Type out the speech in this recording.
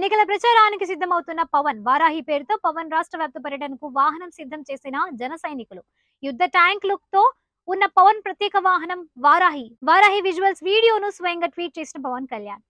ఎన్నికల ప్రచారానికి సిద్ధమవుతున్న పవన్ వారాహి పేరుతో పవన్ రాష్ట్ర వ్యాప్త పర్యటనకు వాహనం సిద్ధం చేసిన జన సైనికులు యుద్ధ ట్యాంక్ లుక్ తో ఉన్న పవన్ ప్రత్యేక వాహనం వారాహి విజువల్స్ వీడియోను స్వయంగా ట్వీట్ చేసిన పవన్ కళ్యాణ్।